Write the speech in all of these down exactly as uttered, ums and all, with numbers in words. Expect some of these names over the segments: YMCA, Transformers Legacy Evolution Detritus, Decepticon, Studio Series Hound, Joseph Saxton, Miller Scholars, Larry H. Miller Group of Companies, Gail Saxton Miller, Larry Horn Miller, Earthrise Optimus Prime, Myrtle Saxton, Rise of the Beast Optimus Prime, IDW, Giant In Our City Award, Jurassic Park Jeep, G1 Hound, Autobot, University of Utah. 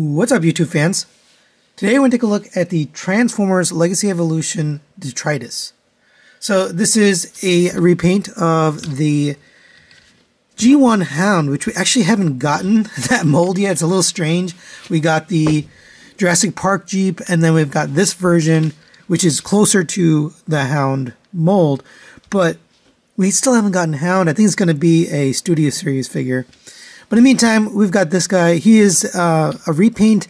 What's up, YouTube fans? Today we're going to take a look at the Transformers Legacy Evolution Detritus. So this is a repaint of the G one Hound, which we actually haven't gotten that mold yet. It's a little strange. We got the Jurassic Park Jeep, and then we've got this version, which is closer to the Hound mold, but we still haven't gotten Hound. I think it's going to be a Studio Series figure. But in the meantime, we've got this guy. He is uh, a repaint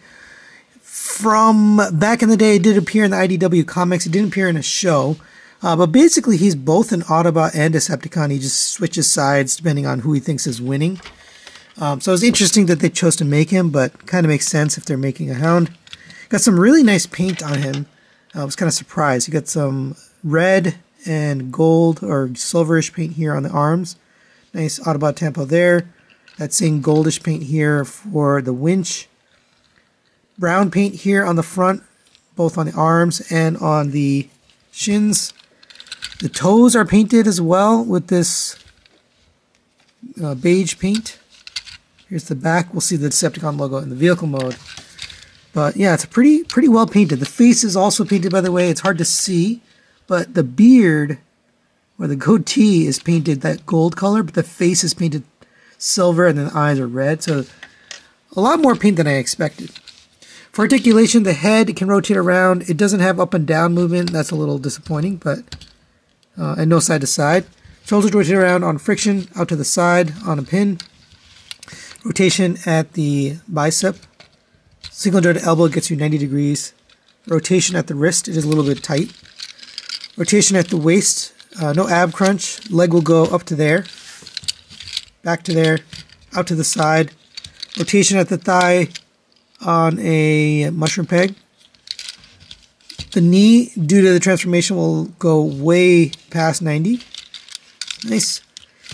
from back in the day. It did appear in the I D W comics. It didn't appear in a show. Uh, but basically, he's both an Autobot and Decepticon. He just switches sides depending on who he thinks is winning. Um, so it's interesting that they chose to make him, but kind of makes sense if they're making a Hound. Got some really nice paint on him. I was kind of surprised. He got some red and gold or silverish paint here on the arms. Nice Autobot tempo there. That same goldish paint here for the winch. Brown paint here on the front, both on the arms and on the shins. The toes are painted as well with this uh, beige paint. Here's the back. We'll see the Decepticon logo in the vehicle mode. But yeah, it's pretty, pretty well painted. The face is also painted, by the way. It's hard to see, but the beard or the goatee is painted that gold color, but the face is painted silver, and then the eyes are red, so a lot more paint than I expected. For articulation, the head can rotate around. It doesn't have up and down movement. That's a little disappointing, but uh, and no side to side. Shoulders rotate around on friction, out to the side on a pin. Rotation at the bicep. Single jointed elbow gets you ninety degrees. Rotation at the wrist, it is a little bit tight. Rotation at the waist, uh, no ab crunch. Leg will go up to there. Back to there, out to the side, rotation at the thigh on a mushroom peg. The knee, due to the transformation, will go way past ninety. Nice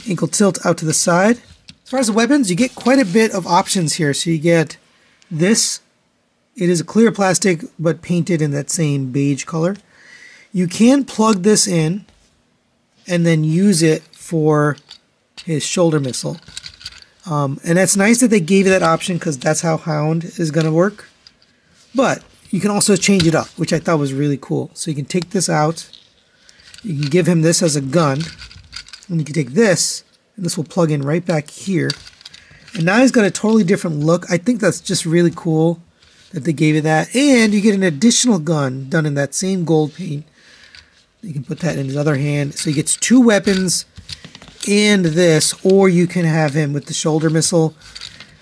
ankle tilt out to the side. As far as the weapons, you get quite a bit of options here. So you get this. It is a clear plastic, but painted in that same beige color. You can plug this in and then use it for his shoulder missile. Um, and that's nice that they gave you that option, because that's how Hound is going to work. But you can also change it up, which I thought was really cool. So you can take this out. You can give him this as a gun. And you can take this, and this will plug in right back here. And now he's got a totally different look. I think that's just really cool that they gave you that. And you get an additional gun done in that same gold paint. You can put that in his other hand. So he gets two weapons and this, or you can have him with the shoulder missile.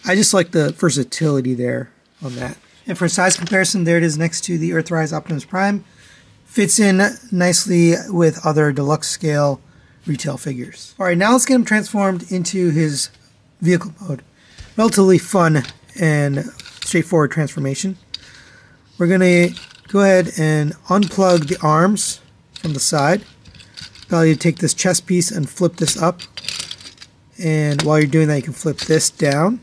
I just like the versatility there on that. And for size comparison, there it is next to the Earthrise Optimus Prime. Fits in nicely with other deluxe scale retail figures. Alright, now let's get him transformed into his vehicle mode. Relatively fun and straightforward transformation. We're going to go ahead and unplug the arms from the side. Allow you to take this chest piece and flip this up, and while you're doing that you can flip this down.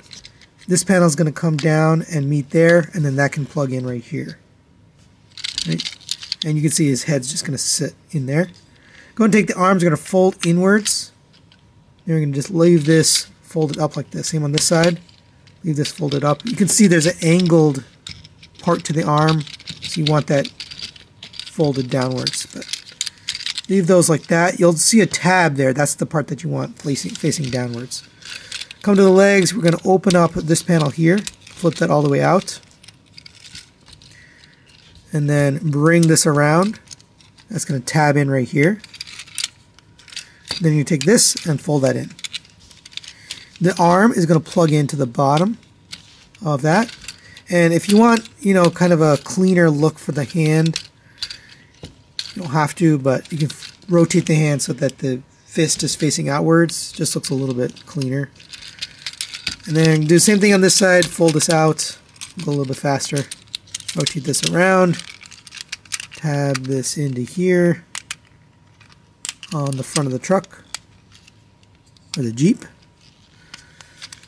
This panel is going to come down and meet there, and then that can plug in right here, right? And you can see his head's just going to sit in there. Go and take the arms, are going to fold inwards, and we're going to just leave this folded up like this. Same on this side, leave this folded up. You can see there's an angled part to the arm, so you want that folded downwards, but leave those like that. You'll see a tab there. That's the part that you want facing, facing downwards. Come to the legs. We're going to open up this panel here. Flip that all the way out. And then bring this around. That's going to tab in right here. Then you take this and fold that in. The arm is going to plug into the bottom of that. And if you want, you know, kind of a cleaner look for the hand, you don't have to, but you can rotate the hand so that the fist is facing outwards. Just looks a little bit cleaner. And then do the same thing on this side. Fold this out. Go a little bit faster. Rotate this around. Tab this into here on the front of the truck or the Jeep.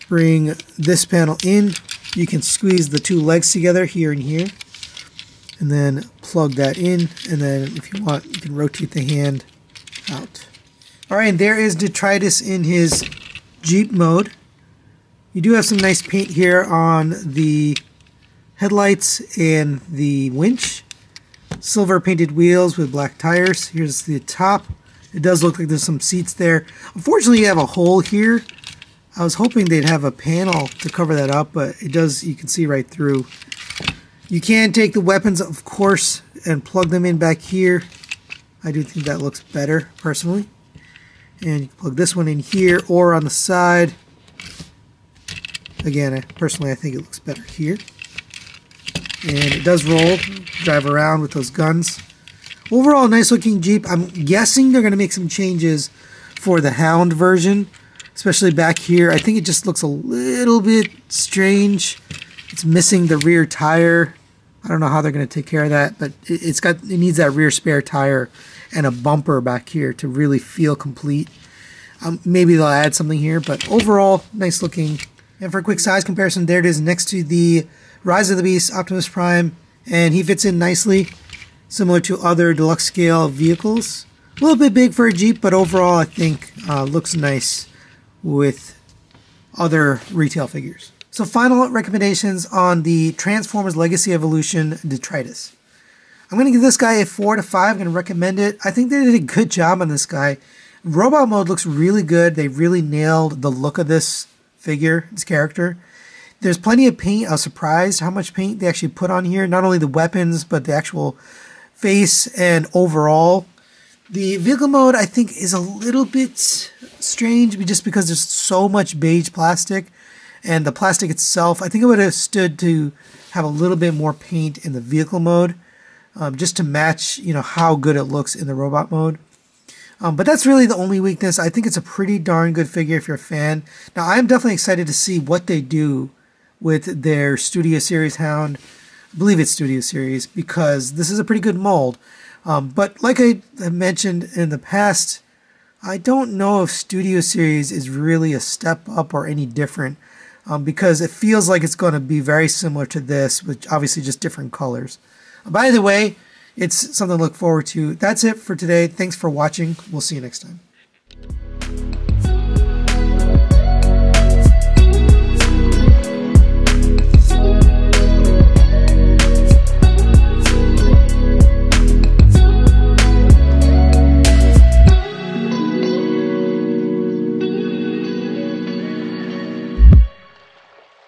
Bring this panel in. You can squeeze the two legs together here and here, and then plug that in, and then if you want, you can rotate the hand out. Alright, and there is Detritus in his Jeep mode. You do have some nice paint here on the headlights and the winch. Silver painted wheels with black tires. Here's the top. It does look like there's some seats there. Unfortunately, you have a hole here. I was hoping they'd have a panel to cover that up, but it does, you can see right through. You can take the weapons, of course, and plug them in back here. I do think that looks better, personally. And you can plug this one in here or on the side. Again, I, personally, I think it looks better here. And it does roll, drive around with those guns. Overall, nice looking Jeep. I'm guessing they're going to make some changes for the Hound version, especially back here. I think it just looks a little bit strange. It's missing the rear tire. I don't know how they're going to take care of that, but it's got it needs that rear spare tire and a bumper back here to really feel complete. Um, maybe they'll add something here, but overall, nice looking. And for a quick size comparison, there it is next to the Rise of the Beast Optimus Prime, and he fits in nicely, similar to other deluxe scale vehicles. A little bit big for a Jeep, but overall, I think uh, looks nice with other retail figures. So final recommendations on the Transformers Legacy Evolution Detritus. I'm going to give this guy a four to five. I'm going to recommend it. I think they did a good job on this guy. Robot mode looks really good. They really nailed the look of this figure, this character. There's plenty of paint. I was surprised how much paint they actually put on here. Not only the weapons, but the actual face and overall. The vehicle mode, I think, is a little bit strange just because there's so much beige plastic. And the plastic itself, I think it would have stood to have a little bit more paint in the vehicle mode, um, just to match, you know, how good it looks in the robot mode. Um, but that's really the only weakness. I think it's a pretty darn good figure if you're a fan. Now, I'm definitely excited to see what they do with their Studio Series Hound. I believe it's Studio Series, because this is a pretty good mold. Um, but like I mentioned in the past, I don't know if Studio Series is really a step up or any different. Um, because it feels like it's going to be very similar to this, which obviously just different colors. By the way, it's something to look forward to. That's it for today. Thanks for watching. We'll see you next time.